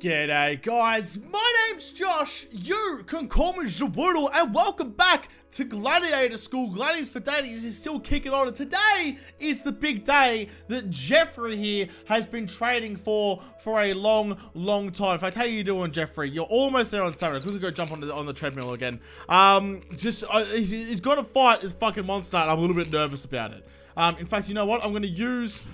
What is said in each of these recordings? G'day guys, my name's Josh, you can call me Jawoodle, and welcome back to Gladiator School. Gladius4Daddies is still kicking on, and today is the big day that Jeffrey here has been training for a long time. In fact, how you doing, Jeffrey? You're almost there on stamina. Quickly go jump on the treadmill again. He's got to fight his fucking monster, and I'm a little bit nervous about it. In fact, you know what? I'm gonna use some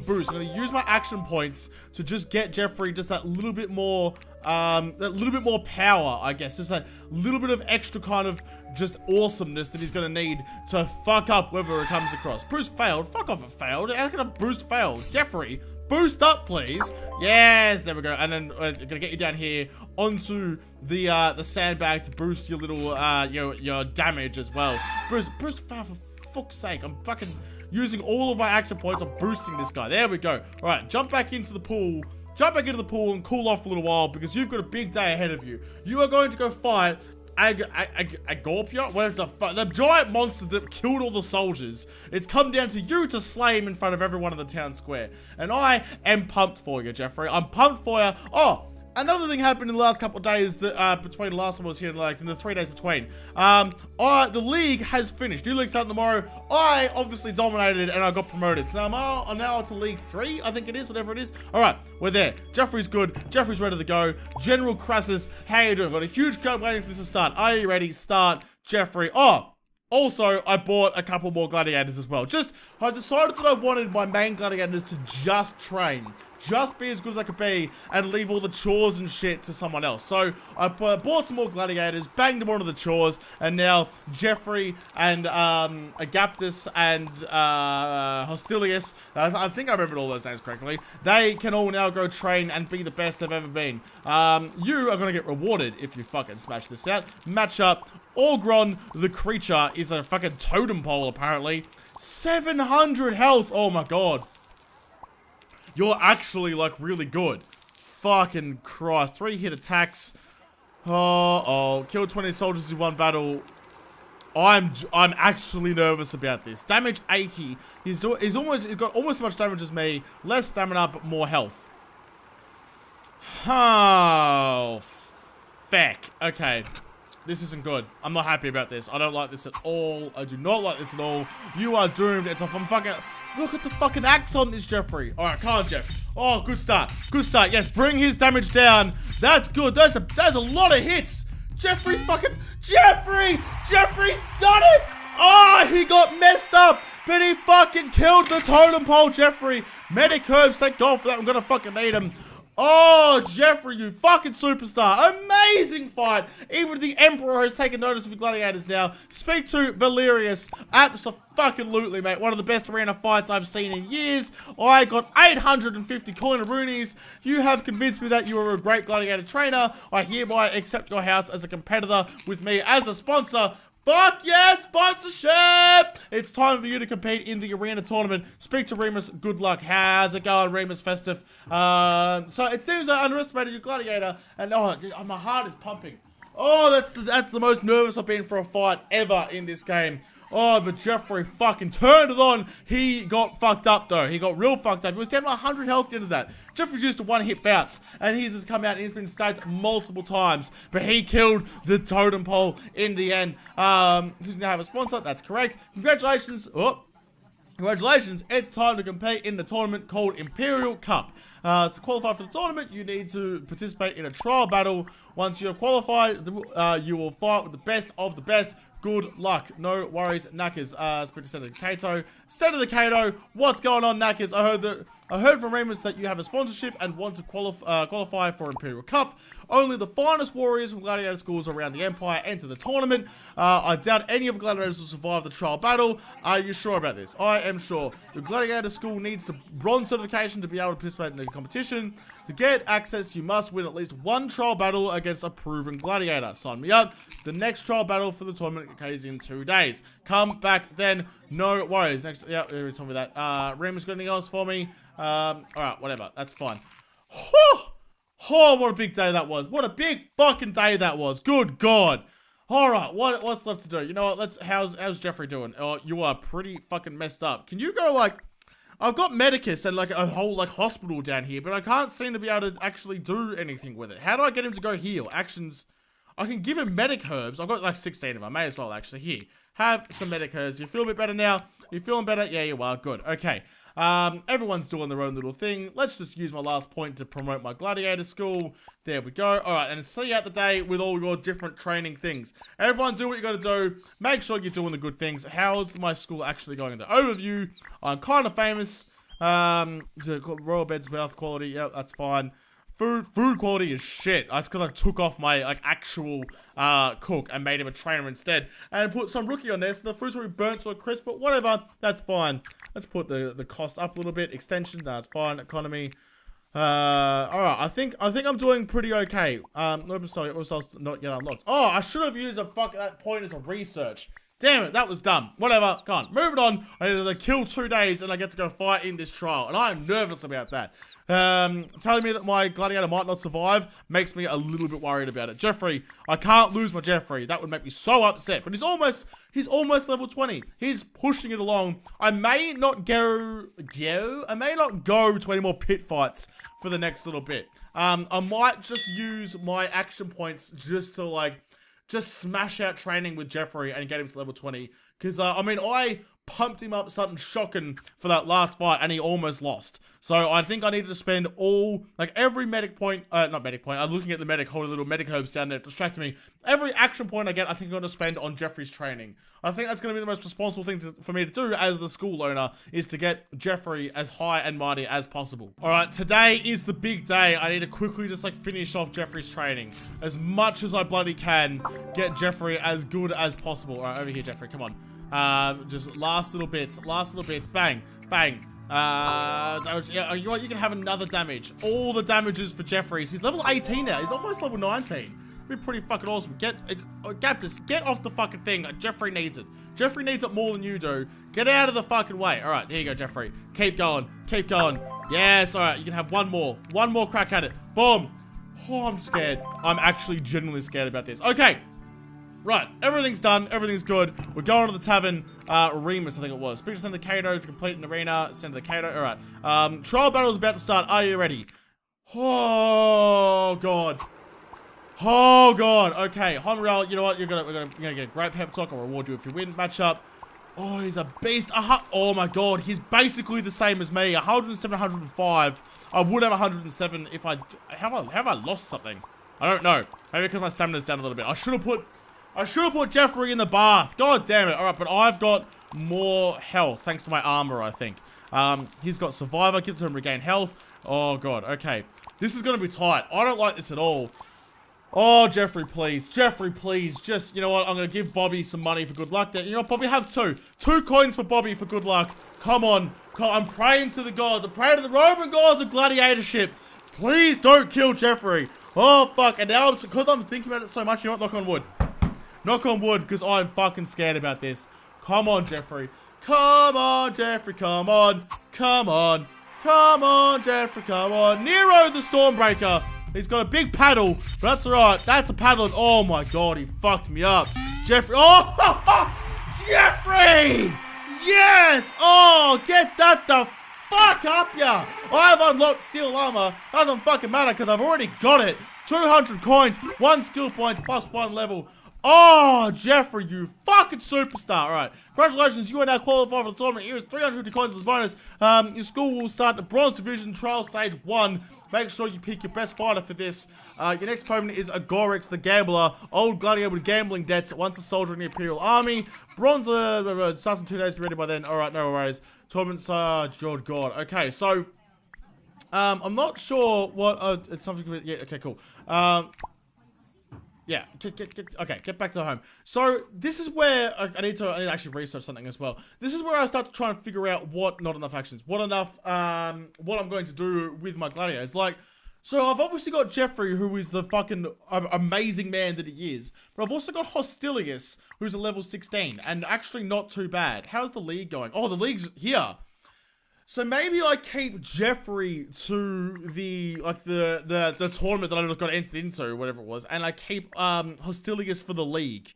boosts. I'm gonna use my action points to just get Jeffrey just that little bit more, power, I guess. Just that little bit of extra kind of just awesomeness that he's gonna need to fuck up whether it comes across. Boost failed. Fuck off, it failed. How can a boost fail? Jeffrey, boost up, please. Yes, there we go. And then I'm gonna get you down here onto the sandbag to boost your little your damage as well. Boost fire for fuck's sake, I'm fucking using all of my action points. I'm boosting this guy. There we go. All right, jump back into the pool. Jump back into the pool and cool off for a little while because you've got a big day ahead of you. You are going to go fight Agorpia? Whatever the fuck. The giant monster that killed all the soldiers. It's come down to you to slay him in front of everyone in the town square. And I am pumped for you, Jeffrey. I'm pumped for you. Oh, another thing happened in the last couple of days that between last time I was here and like in the 3 days between. The league has finished. New league starting tomorrow. I obviously dominated and I got promoted. So now it's League 3, I think it is, whatever it is. Alright, we're there. Jeffrey's good. Jeffrey's ready to go. General Crassus, how you doing? Got a huge gun waiting for this to start. Are you ready? Start, Jeffrey. Oh! Also, I bought a couple more gladiators as well. I decided that I wanted my main gladiators to just train. Just be as good as I could be and leave all the chores and shit to someone else. So, I bought some more gladiators, banged them onto the chores, and now Jeffrey and Agaptus and Hostilius, I think I remembered all those names correctly, they can all now go train and be the best they've ever been. You are going to get rewarded if you fucking smash this out. Match up. Orgron, the creature, is a fucking totem pole, apparently. 700 health! Oh my god. You're actually, like, really good. Fucking Christ. 3-hit attacks. Oh. Kill 20 soldiers in one battle. I'm actually nervous about this. Damage 80. He's got almost as much damage as me. Less stamina, but more health. Oh, feck. Okay. This isn't good. I'm not happy about this. I don't like this at all. I do not like this at all. You are doomed. It's off. I'm fucking... Look at the fucking axe on this, Jeffrey. Alright, come on, Jeff. Oh, good start. Good start. Yes, bring his damage down. That's good. That's a lot of hits. Jeffrey's fucking... Jeffrey's done it! Oh, he got messed up. But he fucking killed the totem pole, Jeffrey. Medic herbs. Thank God for that. I'm gonna fucking need him. Oh, Jeffrey, you fucking superstar. Amazing fight. Even the Emperor has taken notice of the gladiators now. Speak to Valerius. Absolutely, mate. One of the best arena fights I've seen in years. I got 850 coinaroonies. You have convinced me that you are a great gladiator trainer. I hereby accept your house as a competitor with me as a sponsor. Fuck yes, sponsorship! It's time for you to compete in the arena tournament. Speak to Remus, good luck. How's it going, Remus Festive? So it seems I underestimated your gladiator, and oh, my heart is pumping. Oh, that's the most nervous I've been for a fight ever in this game. Oh, but Jeffrey fucking turned it on. He got fucked up, though. He got real fucked up. He was down by 100 health into that. Jeffrey's used to one-hit bouts, and he's just come out and he's been stabbed multiple times. But he killed the totem pole in the end. Doesn't have a sponsor. That's correct. Congratulations. Oh. Congratulations, it's time to compete in the tournament called Imperial Cup. To qualify for the tournament, you need to participate in a trial battle. Once you are qualified, you will fight with the best of the best. Good luck. No worries, Knackers. It's pretty standard. Cato. State of the Cato. What's going on, Knackers? I heard from Remus that you have a sponsorship and want to qualify for Imperial Cup. Only the finest warriors from gladiator schools around the Empire enter the tournament. I doubt any of the gladiators will survive the trial battle. Are you sure about this? I am sure. Your gladiator school needs the bronze certification to be able to participate in the competition. To get access, you must win at least one trial battle against a proven gladiator. Sign me up. The next trial battle for the tournament is in 2 days. Come back then. No worries. Next, yeah, we told me that. Remus got anything else for me? Alright, whatever. That's fine. Whew! Oh, what a big day that was. What a big fucking day that was. Good God. Alright, what's left to do? You know what? How's Jeffrey doing? Oh, you are pretty fucking messed up. Can you go, like... I've got Medicus and like a whole like hospital down here, but I can't seem to be able to actually do anything with it. How do I get him to go heal? Actions. I can give him medic herbs. I've got like 16 of them. I may as well actually. Here, have some medic herbs. You feel a bit better now? You feeling better? Yeah, you are. Good. Okay. Everyone's doing their own little thing. Let's just use my last point to promote my gladiator school. There we go. Alright, and see you out the day with all your different training things. Everyone do what you gotta do. Make sure you're doing the good things. How's my school actually going in the overview? I'm kind of famous. Royal Beds Mouth quality. Yep, that's fine. Food quality is shit. That's because I took off my like actual cook and made him a trainer instead, and put some rookie on there, so the food's already burnt to a crisp. But whatever, that's fine. Let's put the cost up a little bit. Extension, that's fine. Economy. All right, I think I'm doing pretty okay. No, sorry, also not yet unlocked. Oh, I should have used that point as a research. Damn it, that was dumb. Whatever, gone. Moving on. I need to kill 2 days and I get to go fight in this trial. And I am nervous about that. Telling me that my gladiator might not survive makes me a little bit worried about it. Jeffrey, I can't lose my Jeffrey. That would make me so upset. But he's almost level 20. He's pushing it along. I may not go to any more pit fights for the next little bit. I might just use my action points just to like, just smash out training with Jeffrey and get him to level 20. Because, I mean, I pumped him up something shocking for that last fight and he almost lost. So, I think I needed to spend all, like, every medic point, I'm looking at the medic, holding little medic herbs down there, distracting me. Every action point I get, I think I'm going to spend on Jeffrey's training. I think that's going to be the most responsible thing for me to do as the school owner, is to get Jeffrey as high and mighty as possible. Alright, today is the big day. I need to quickly just, like, finish off Jeffrey's training. As much as I bloody can, get Jeffrey as good as possible. Alright, over here, Jeffrey, come on. Just last little bits, bang, bang, damage. Yeah, you know what, you can have another damage, all the damages for Jeffrey's, he's level 18 now, he's almost level 19, it'd be pretty fucking awesome. Agaptus, get off the fucking thing, Jeffrey needs it more than you do, get out of the fucking way. Alright, here you go Jeffrey, keep going, yes, alright, you can have one more crack at it, boom. Oh, I'm scared, I'm actually genuinely scared about this. Okay. Right, everything's done, everything's good. We're going to the tavern, Remus, I think it was. Speak to Senator Cato to complete an arena, Senator Cato, alright. Trial battle's about to start, are you ready? Oh god, okay, Honral, you know what, you're gonna get a great pep talk, I'll reward you if you win, match up. Oh, he's a beast, oh my god, he's basically the same as me, 107, 105, I would have 107 if I, have I lost something? I don't know, maybe because my stamina's down a little bit. I should have put Jeffrey in the bath. God damn it. Alright, but I've got more health, thanks to my armor, I think. He's got Survivor, gives him regain health. Oh, God. Okay. This is going to be tight. I don't like this at all. Oh, Jeffrey, please. Jeffrey, please. Just, you know what? I'm going to give Bobby some money for good luck there. You know what, Bobby? Have two. 2 coins for Bobby for good luck. Come on. I'm praying to the gods. I'm praying to the Roman gods of gladiatorship. Please don't kill Jeffrey. Oh, fuck. And now, because I'm thinking about it so much, you know what? Knock on wood. Knock on wood, because I'm fucking scared about this. Come on, Jeffrey. Come on, Jeffrey. Come on. Come on. Come on, Jeffrey. Come on. Nero the Stormbreaker. He's got a big paddle, but that's alright. That's a paddle. And oh my god, he fucked me up. Jeffrey. Oh, Jeffrey. Yes. Oh, get that the fuck up, yeah. I've unlocked steel armor. Doesn't fucking matter, because I've already got it. 200 coins, 1 skill point, +1 level. Oh, Jeffrey, you fucking superstar. All right, congratulations, you are now qualified for the tournament. Here is 350 coins as a bonus. Your school will start the Bronze Division Trial Stage 1. Make sure you pick your best fighter for this. Your next opponent is Agorix the Gambler, old gladiator with gambling debts, once a soldier in the Imperial Army. Bronze, starts in 2 days, be ready by then. All right, no worries. Tournament's, George God. Okay, so, I'm not sure what, it's something, yeah, okay, cool. Yeah, okay, get back to home. So, this is where I need to actually research something as well. This is where I start to try and figure out what not enough actions, what I'm going to do with my gladiators. Like, so I've obviously got Jeffrey, who is the fucking amazing man that he is, but I've also got Hostilius, who's a level 16, and actually not too bad. How's the league going? Oh, the league's here. So maybe I keep Jeffrey to the, like, the tournament that I just got entered into, whatever it was, and I keep Hostilius for the league.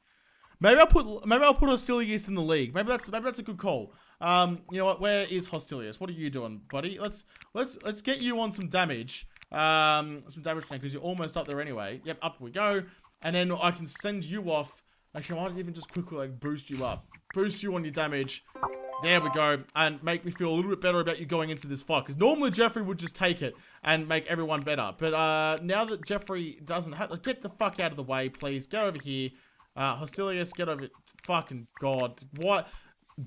Maybe I'll put Hostilius in the league. Maybe that's a good call. You know what? Where is Hostilius? What are you doing, buddy? Let's get you on some damage. Some damage now because you're almost up there anyway. Yep, up we go. And then I can send you off. Actually, I might even just quickly like boost you up, boost you on your damage. There we go, and make me feel a little bit better about you going into this fight, because normally Jeffrey would just take it and make everyone better, but now that Jeffrey doesn't have, like, get the fuck out of the way, please, get over here, Hostilius, get over, fucking god, what,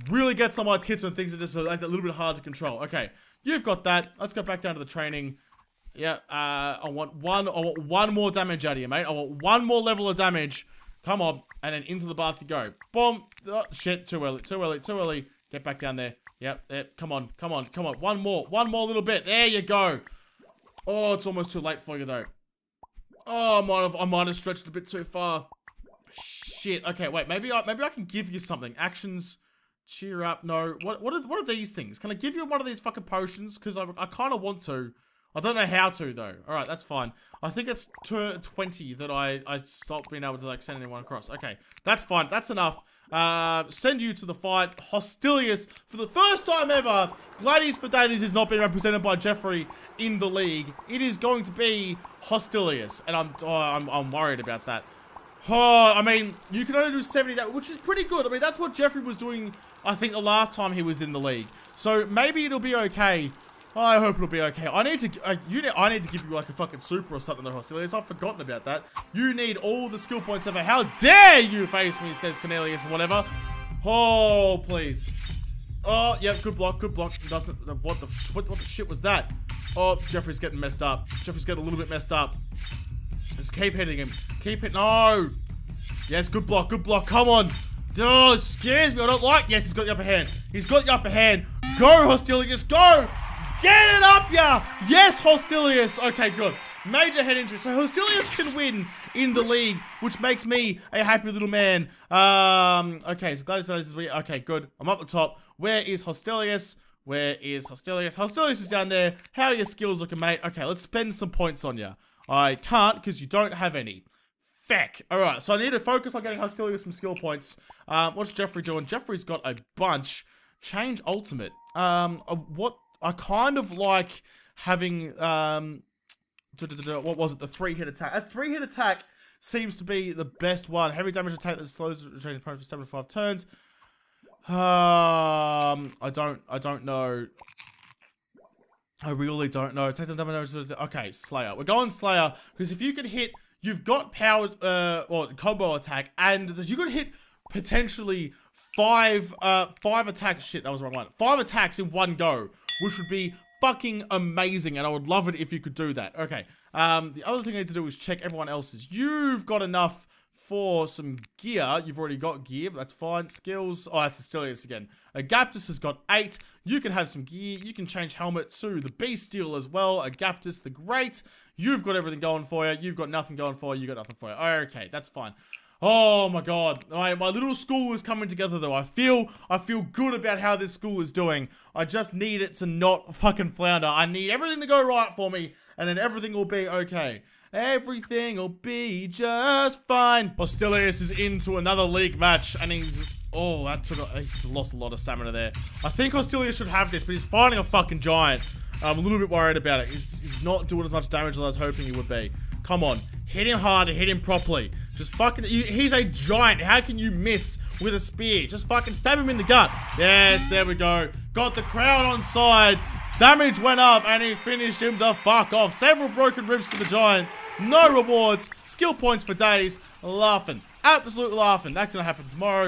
really gets on my tits when things are just like a little bit hard to control. Okay, you've got that, let's go back down to the training. Yeah, I want one more damage out of you, mate, I want one more level of damage, come on, and then into the bath you go, boom, oh, shit, too early, get back down there. Yep, come on. One more little bit. There you go. Oh, it's almost too late for you though. Oh, I might have stretched a bit too far. Shit. Okay, wait. Maybe I can give you something. Actions. Cheer up. No. What are these things? Can I give you one of these fucking potions? Because I kind of want to. I don't know how to though. All right, that's fine. I think it's turn 20 that I stopped being able to like send anyone across. Okay, that's fine. That's enough. Send you to the fight, Hostilius. For the first time ever, Gladius4Daddies is not being represented by Jeffrey in the league. It is going to be Hostilius, and I'm worried about that. Oh, I mean, you can only do 70, which is pretty good. I mean, that's what Jeffrey was doing, I think, the last time he was in the league. So maybe it'll be okay. I hope it'll be okay. I need to give you like a fucking super or something there, Hostilius. I've forgotten about that. You need all the skill points ever. How dare you face me, says Cornelius, whatever. Oh, please. Oh, yeah, good block, good block. Doesn't, what the shit was that? Oh, Jeffrey's getting messed up. Jeffrey's getting a little bit messed up. Just keep hitting him. Keep hitting, no. Yes, good block, good block, come on. Oh, it scares me, I don't like, yes, he's got the upper hand. He's got the upper hand. Go, Hostilius, go. Get it up, yeah! Yes, Hostilius! Okay, good. Major head injury. So Hostilius can win in the league, which makes me a happy little man. Okay, so Gladius is... Okay, good. I'm up the top. Where is Hostilius? Where is Hostilius? Hostilius is down there. How are your skills looking, mate? Okay, let's spend some points on you. I can't, because you don't have any. Feck. Alright, so I need to focus on getting Hostilius some skill points. What's Jeffrey doing? Jeffrey's got a bunch. Change ultimate. What... I kind of like having, what was it, the 3-hit attack. A 3-hit attack seems to be the best one. Heavy damage attack that slows the opponent for 7 to 5 turns. I don't know. I really don't know. Take some damage. Okay, Slayer. We're going Slayer, because if you could hit, you've got power, well, combo attack, and you could hit potentially five attacks. Shit, that was the wrong one. 5 attacks in one go, which would be fucking amazing, and I would love it if you could do that. Okay, the other thing I need to do is check everyone else's. You've got enough for some gear. You've already got gear, but that's fine. Skills, oh, that's Hostilius again. Agaptus has got 8. You can have some gear. You can change helmet to the Beast Steel as well. Agaptus the Great. You've got everything going for you. You've got nothing going for you. You got nothing for you. Okay, that's fine. Oh my god, my little school is coming together though. I feel good about how this school is doing. I just need it to not fucking flounder. I need everything to go right for me, and then everything will be okay. Everything will be just fine. Hostilius is into another league match, and he's... Oh, that took a... He's lost a lot of stamina there. I think Hostilius should have this, but he's fighting a fucking giant. I'm a little bit worried about it. He's not doing as much damage as I was hoping he would be. Come on. Hit him hard and hit him properly. Just fucking... He's a giant. How can you miss with a spear? Just fucking stab him in the gut. Yes, there we go. Got the crowd on side. Damage went up and he finished him the fuck off. Several broken ribs for the giant. No rewards. Skill points for days. Laughing. Absolute laughing. That's gonna happen tomorrow.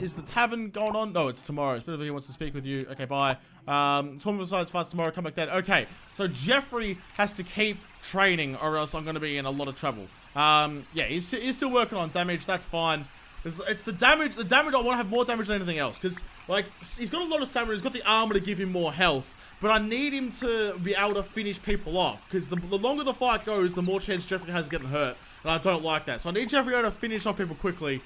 Is the tavern going on? No, it's tomorrow. If anybody wants to speak with you. Okay, bye. Tournament size fights tomorrow. Come back then. Okay, so Jeffrey has to keep training, or else I'm gonna be in a lot of trouble. Yeah, he's still working on damage. That's fine. It's the damage. The damage. I want to have more damage than anything else, because like he's got a lot of stamina. He's got the armor to give him more health. But I need him to be able to finish people off, because the longer the fight goes, the more chance Jeffrey has of getting hurt, and I don't like that. So I need Jeffrey to finish off people quickly.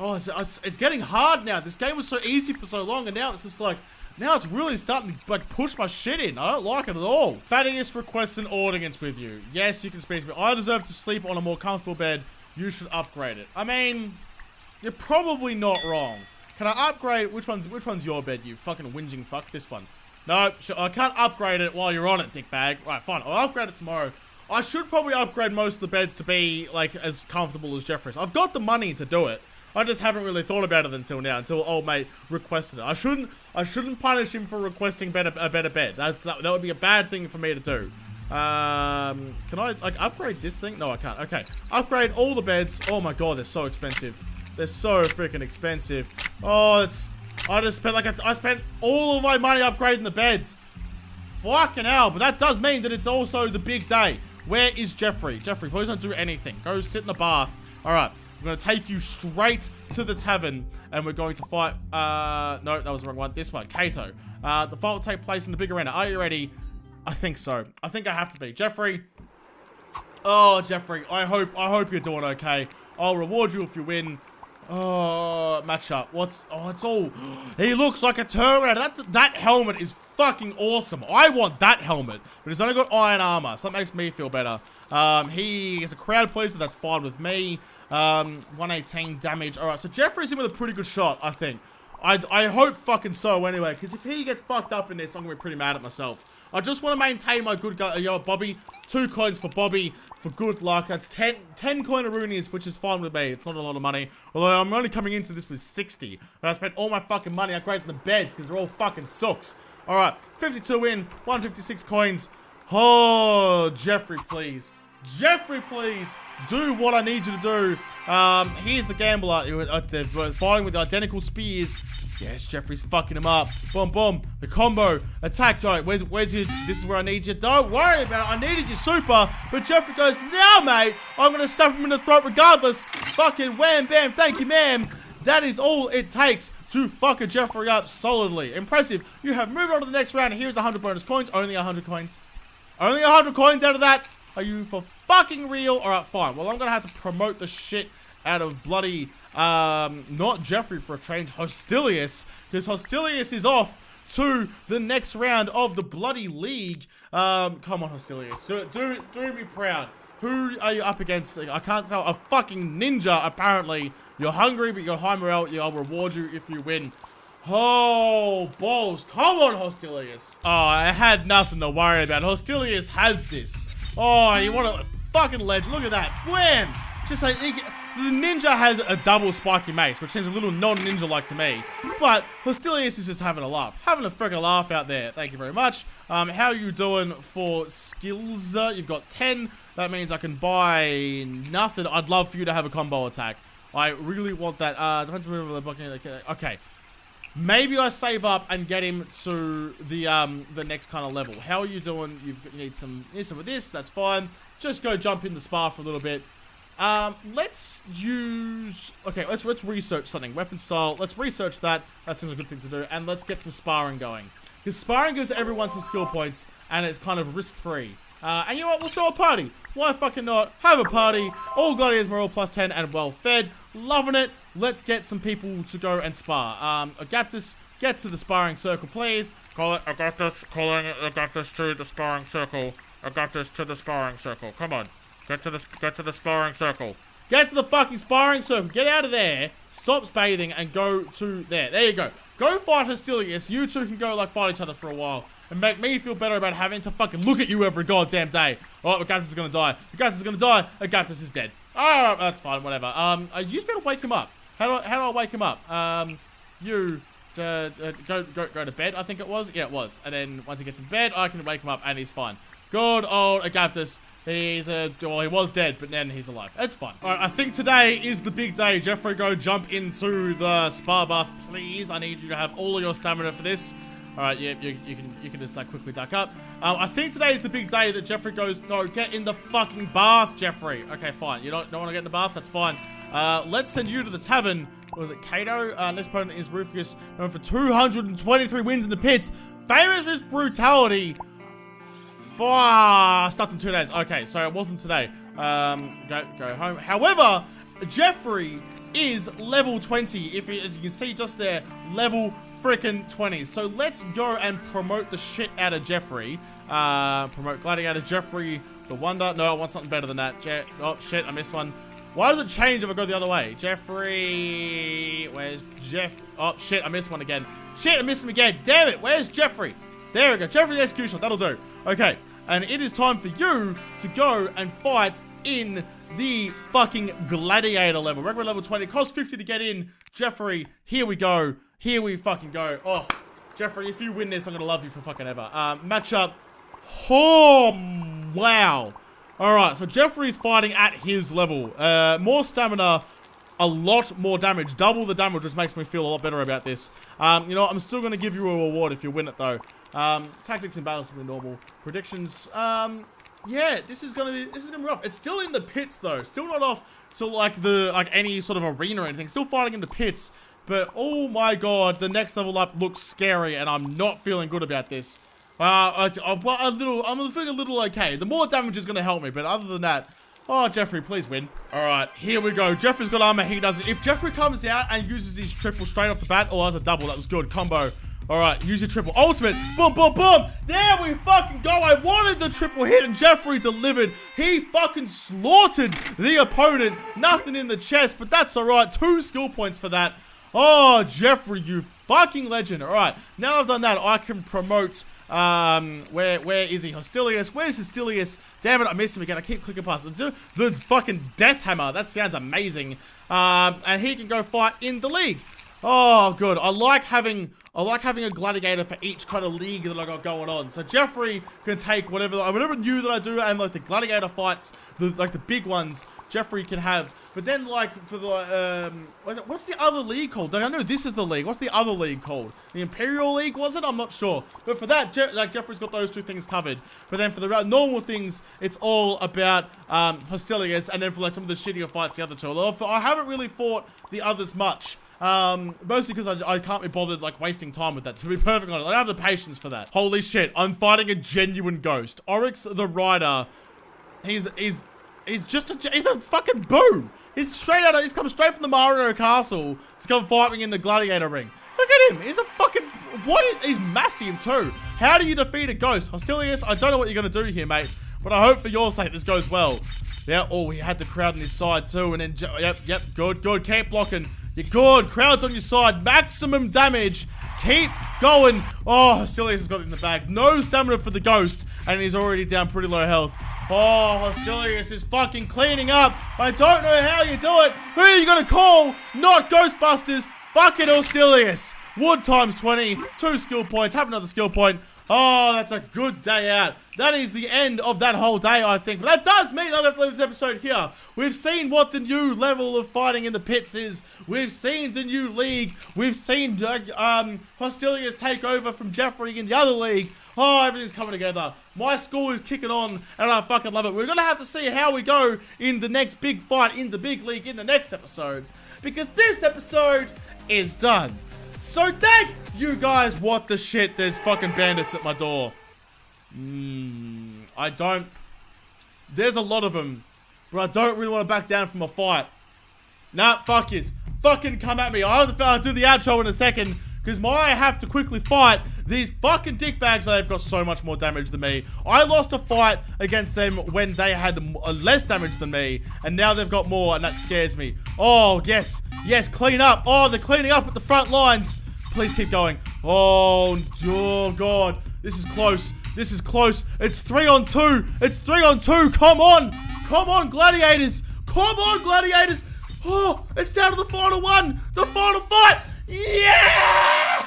Oh, it's getting hard now. This game was so easy for so long, and now it's just like, now it's really starting to like push my shit in. I don't like it at all. Thaddeus requests an audience with you. Yes, you can speak to me. I deserve to sleep on a more comfortable bed. You should upgrade it. I mean, You're probably not wrong. Can I upgrade? Which one's your bed, you fucking whinging fuck? This one. No, I can't upgrade it while you're on it, dickbag. Right, fine. I'll upgrade it tomorrow. I should probably upgrade most of the beds to be, like, as comfortable as Jeffrey's. I've got the money to do it. I just haven't really thought about it until now, until old mate requested it. I shouldn't punish him for requesting a better bed. That would be a bad thing for me to do. Can I, like, upgrade this thing? No, I can't. Okay. Upgrade all the beds. Oh my god, they're so expensive. They're so freaking expensive. Oh, it's... I just spent, like, I spent all of my money upgrading the beds. Fucking hell. But that does mean that it's also the big day. Where is Jeffrey? Jeffrey, please don't do anything. Go sit in the bath. Alright. I'm going to take you straight to the tavern, and we're going to fight... no, that was the wrong one. This one, Cato. The fight will take place in the big arena. Are you ready? I think so. I think I have to be. Jeffrey. Oh, Jeffrey. I hope you're doing okay. I'll reward you if you win. Oh, matchup. What's... Oh, it's all... He looks like a Terminator. That helmet is fucking awesome. I want that helmet. But he's only got iron armor, so that makes me feel better. He is a crowd pleaser. That's fine with me. 118 damage. Alright, so Jeffrey's in with a pretty good shot, I think. I hope fucking so anyway, because if he gets fucked up in this, I'm going to be pretty mad at myself. I just want to maintain my good guy, you know, Bobby. 2 coins for Bobby, for good luck. That's 10 coinaroonies, which is fine with me. It's not a lot of money. Although I'm only coming into this with 60. But I spent all my fucking money upgrading the beds, because they're all fucking sucks. Alright, 52 in, 156 coins. Oh, Jeffrey, please. Jeffrey, please do what I need you to do. Here's the gambler. They're fighting with identical spears. Yes, Jeffrey's fucking him up. Boom, boom. The combo attack. All right, where's your? This is where I need you. Don't worry about it. I needed your super, but Jeffrey goes, "Now, mate, I'm gonna stuff him in the throat regardless." Fucking wham, bam. Thank you, ma'am. That is all it takes to fuck a Jeffrey up solidly. Impressive. You have moved on to the next round. Here's 100 bonus coins. Only 100 coins. Only 100 coins out of that. Are you for fucking real? Alright, fine. Well, I'm gonna have to promote the shit out of bloody, not Jeffrey for a change, Hostilius. Because Hostilius is off to the next round of the bloody league. Come on, Hostilius. Do me proud. Who are you up against? I can't tell. A fucking ninja, apparently. You're hungry, but you're high morale. I'll reward you if you win. Oh, balls. Come on, Hostilius. Oh, I had nothing to worry about. Hostilius has this. Oh, you want a fucking legend. Look at that. Wham! Just like, the ninja has a double spiky mace, which seems a little non-ninja-like to me. But Hostilius is just having a laugh. Having a freaking laugh out there. Thank you very much. How are you doing for skills? You've got 10. That means I can buy nothing. I'd love for you to have a combo attack. I really want that. Depends on the bucket. Okay. Maybe I save up and get him to the next kind of level. How are you doing? You need some of this. That's fine. Just go jump in the spa for a little bit. Let's use... Okay, let's research something. Weapon style. Let's research that. That seems a good thing to do. And let's get some sparring going. Because sparring gives everyone some skill points. And it's kind of risk-free. And you know what? We'll throw a party. Why fucking not? Have a party. All gladiators are all plus 10 and well-fed. Loving it. Let's get some people to go and spar. Agaptus, get to the sparring circle, please. Call it Agaptus. Calling Agaptus to the sparring circle. Agaptus to the sparring circle. Come on. Get to the sparring circle. Get to the fucking sparring circle. Get out of there. Stop bathing and go to there. There you go. Go fight Hostilius. You two can go, like, fight each other for a while. And make me feel better about having to fucking look at you every goddamn day. Alright, Agaptus is gonna die. Agaptus is gonna die. Agaptus is dead. Alright, that's fine, whatever. You just better wake him up. How do I wake him up? Go to bed, I think it was. Yeah, it was. And then once he gets to bed, I can wake him up and he's fine. Good old Agaptus. Well, he was dead, but then he's alive. That's fine. Alright, I think today is the big day. Jeffrey, go jump into the spa bath, please. I need you to have all of your stamina for this. Alright, yeah, you can just, like, quickly duck up. I think today is the big day that Jeffrey goes, no, get in the fucking bath, Jeffrey. Okay, fine. You don't want to get in the bath? That's fine. Let's send you to the tavern. What was it, Cato? Next opponent is Rufus, known for 223 wins in the pits. Famous for his brutality. Starts in 2 days. Okay, so it wasn't today. Go home. However, Jeffrey is level 20. As you can see just there, level freaking 20. So let's go and promote the shit out of Jeffrey. Promote Gladiator Jeffrey the Wonder. No, I want something better than that. Oh shit, I missed one. Why does it change if I go the other way? Jeffrey... Where's Jeff... Oh, shit, I missed one again. Shit, I missed him again. Damn it, where's Jeffrey? There we go. Jeffrey the Executioner. That'll do. Okay. And it is time for you to go and fight in the fucking Gladiator level. Regular level 20. It costs 50 to get in. Jeffrey, here we go. Here we fucking go. Oh, Jeffrey, if you win this, I'm going to love you for fucking ever. Matchup. Oh, wow. Alright, so Jeffrey's fighting at his level. More stamina, a lot more damage. Double the damage, which makes me feel a lot better about this. You know what? I'm still going to give you a reward if you win it, though. Tactics and battles will be normal. Predictions, yeah, this is gonna be rough. It's still in the pits, though. Still not off to, like, any sort of arena or anything. Still fighting in the pits. But, oh my god, the next level up looks scary, and I'm not feeling good about this. I'm feeling a little okay. The more damage is gonna help me, but other than that, oh, Jeffrey, please win. Alright, here we go. Jeffrey's got armor, he doesn't. If Jeffrey comes out and uses his triple straight off the bat, oh, that was a double, that was good, combo. Alright, use your triple. Ultimate. Boom, boom, boom. There we fucking go. I wanted the triple hit and Jeffrey delivered. He fucking slaughtered the opponent. Nothing in the chest, but that's alright. 2 skill points for that. Oh, Jeffrey, you fucking legend. Alright, now I've done that, I can promote... where is he? Hostilius. Where's Hostilius? Damn it, I missed him again. I keep clicking past him. The fucking death hammer. That sounds amazing. And he can go fight in the league. Oh, good. I like having a gladiator for each kind of league that I got going on. So Jeffrey can take whatever new that I do, and like the gladiator fights, like the big ones, Jeffrey can have. But then like for the what's the other league called? I know this is the league. What's the other league called? The Imperial League, was it? I'm not sure. But for that, Jeffrey's got those 2 things covered. But then for the normal things, it's all about Hostilius, and then for like some of the shittier fights, the other 2. I haven't really fought the others much. Mostly because I can't be bothered, like, wasting time with that. To be perfectly honest, I don't have the patience for that. Holy shit, I'm fighting a genuine ghost. Oryx the Rider. He's he's a fucking boo. He's come straight from the Mario Castle to come fight me in the gladiator ring. Look at him, he's a fucking, he's massive too. How do you defeat a ghost? Hostilius, I don't know what you're gonna do here, mate, but I hope for your sake this goes well. Yeah, oh, he had the crowd on his side too, and then, yep, good, keep blocking. You're good, crowd's on your side, maximum damage, keep going. Oh, Hostilius has got it in the bag. No stamina for the ghost, and he's already down pretty low health. Oh, Hostilius is fucking cleaning up. I don't know how you do it. Who are you gonna call? Not Ghostbusters, fucking Hostilius. Wood times 20, 2 skill points, have another skill point. Oh, that's a good day out. That is the end of that whole day, I think. But that does mean I'm going to have to leave this episode here. We've seen what the new level of fighting in the pits is. We've seen the new league. We've seen Hostilius take over from Jeffrey in the other league. Oh, everything's coming together. My school is kicking on, and I fucking love it. We're going to have to see how we go in the next big fight in the big league in the next episode, because this episode is done. So thank you guys. What the shit? There's fucking bandits at my door. I don't... There's a lot of them, but I don't really want to back down from a fight. Nah, fuck yous. Fucking come at me. I'll do the outro in a second, because I have to quickly fight these fucking dickbags. They've got so much more damage than me. I lost a fight against them when they had less damage than me, and now they've got more, and that scares me. Oh, yes. Yes, clean up. Oh, they're cleaning up at the front lines. Please keep going. Oh, God. This is close. This is close. It's 3 on 2. It's 3 on 2. Come on. Come on, gladiators. Come on, gladiators. Oh, it's down to the final one. The final fight. Yeah!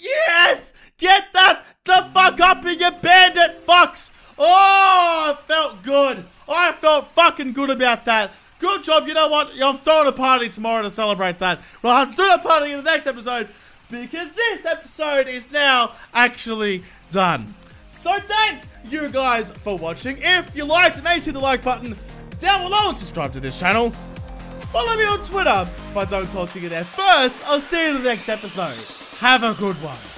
Yes! Get the fuck up in your bandit fucks! Oh, I felt good. I felt fucking good about that. Good job. You know what? I'm throwing a party tomorrow to celebrate that. Well, I'll have to do a party in the next episode, because this episode is now actually done. So thank you guys for watching. If you liked it, make sure to hit the like button down below and subscribe to this channel. Follow me on Twitter if I don't talk to you there first. I'll see you in the next episode. Have a good one.